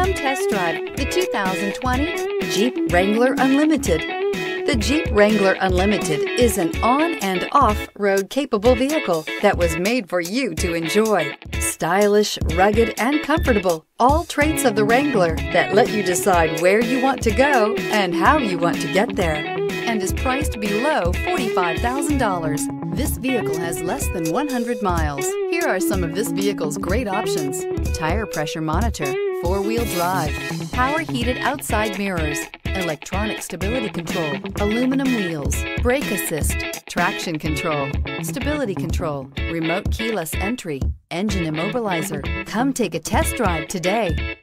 Come test drive the 2020 Jeep Wrangler Unlimited. The Jeep Wrangler Unlimited is an on- and off-road capable vehicle that was made for you to enjoy. Stylish, rugged, and comfortable, all traits of the Wrangler that let you decide where you want to go and how you want to get there, and is priced below $45,000. This vehicle has less than 100 miles. Here are some of this vehicle's great options: tire pressure monitor, four-wheel drive, power heated outside mirrors, electronic stability control, aluminum wheels, brake assist, traction control, stability control, remote keyless entry, engine immobilizer. Come take a test drive today.